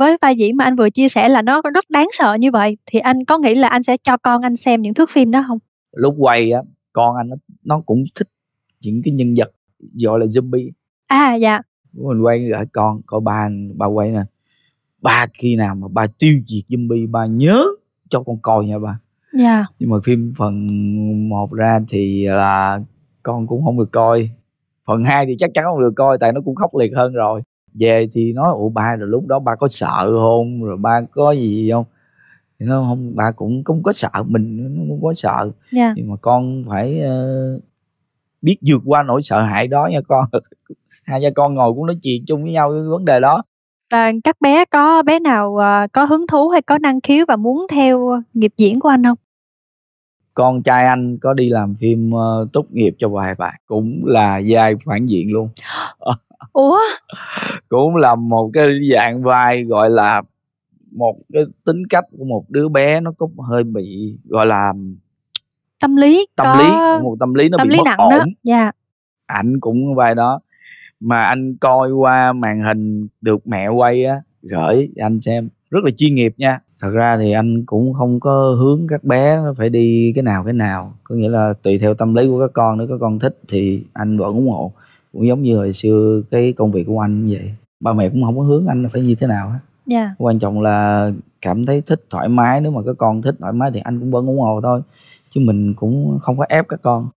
Với vai diễn mà anh vừa chia sẻ là nó rất đáng sợ như vậy, thì anh có nghĩ là anh sẽ cho con anh xem những thước phim đó không? Lúc quay á, con anh nó cũng thích những cái nhân vật gọi là zombie. À dạ. Mình quay gọi con, coi ba quay nè. Ba khi nào mà ba tiêu diệt zombie ba nhớ cho con coi nha ba. Dạ. Nhưng mà phim phần 1 ra thì là con cũng không được coi. Phần 2 thì chắc chắn không được coi, tại nó cũng khốc liệt hơn rồi. Về thì nói ủa ba rồi lúc đó ba có sợ không, rồi ba có gì không, thì nó không, ba cũng không có sợ, mình nó cũng có sợ. Yeah. Nhưng mà con phải biết vượt qua nỗi sợ hãi đó nha con. Hai cha con ngồi cũng nói chuyện chung với nhau cái vấn đề đó. Và các bé có bé nào có hứng thú hay có năng khiếu và muốn theo nghiệp diễn của anh không? Con trai anh có đi làm phim tốt nghiệp cho vài bạn, cũng là vai phản diện luôn. Ủa? Cũng là một cái dạng vai gọi là một cái tính cách của một đứa bé nó cũng hơi bị gọi là tâm lý, một tâm lý bị bất ổn. Dạ. Ảnh cũng vai đó mà anh coi qua màn hình được mẹ quay á, gửi anh xem rất là chuyên nghiệp nha. Thật ra thì anh cũng không có hướng các bé phải đi cái nào, có nghĩa là tùy theo tâm lý của các con, nếu các con thích thì anh vẫn ủng hộ. Cũng giống như hồi xưa cái công việc của anh vậy, ba mẹ cũng không có hướng anh phải như thế nào hết. Yeah. Quan trọng là cảm thấy thích, thoải mái, nếu mà các con thích thoải mái thì anh cũng vẫn ủng hộ thôi, chứ mình cũng không có ép các con.